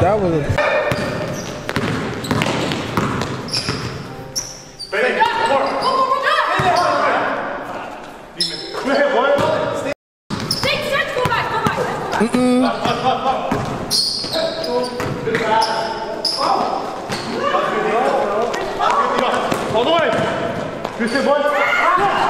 That was a... Go back. Hold on.